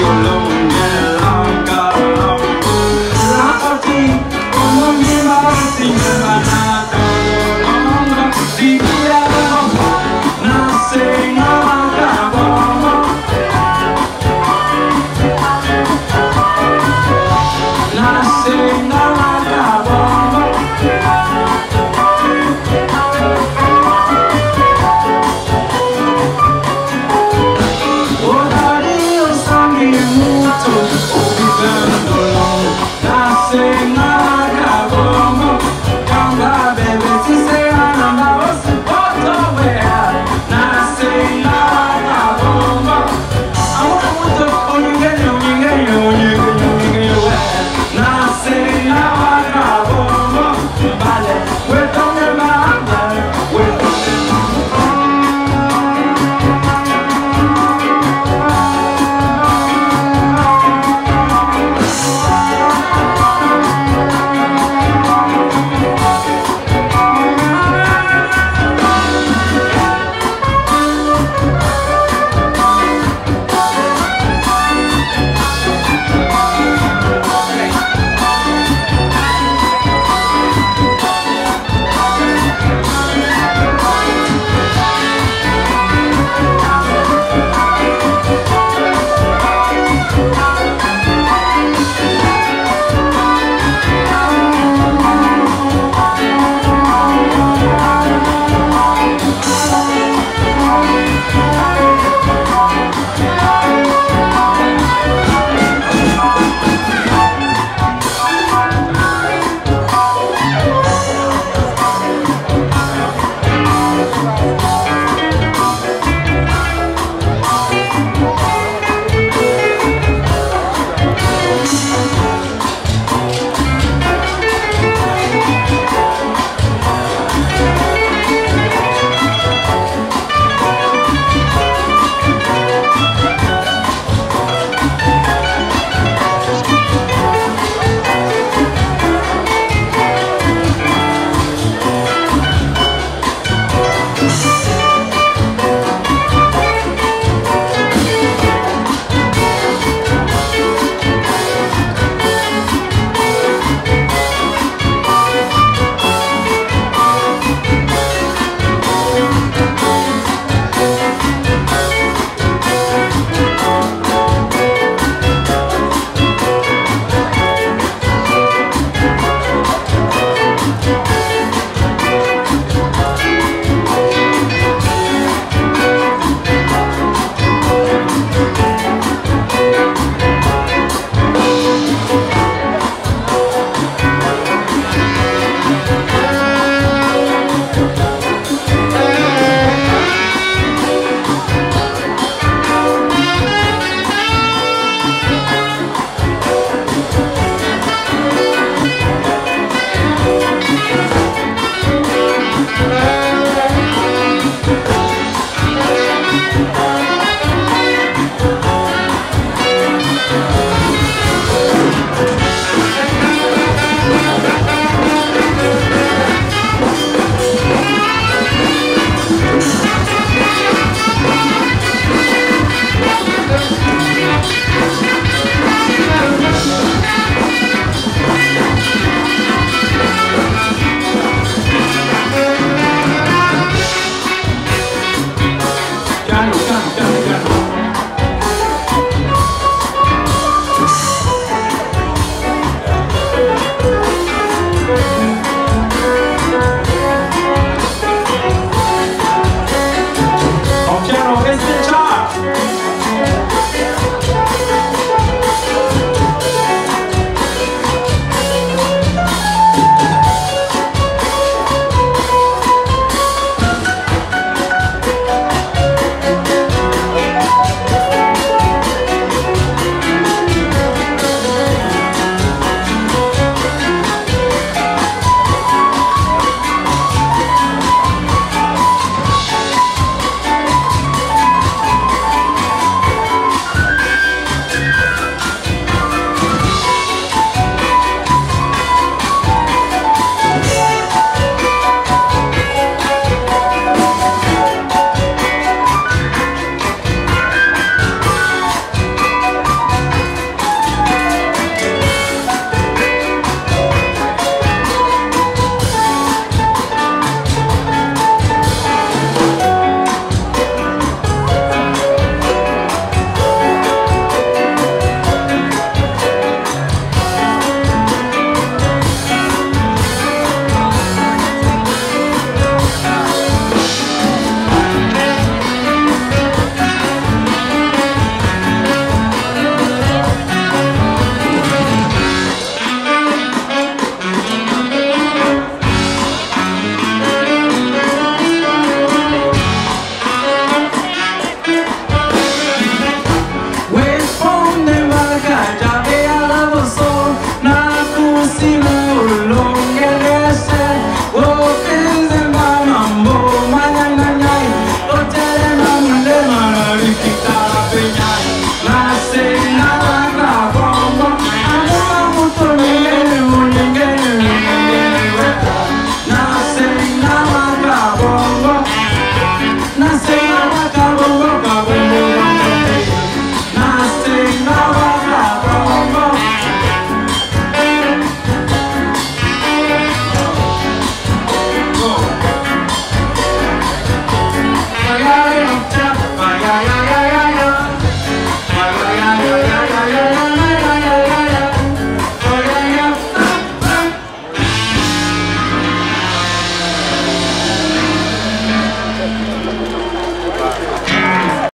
Alone.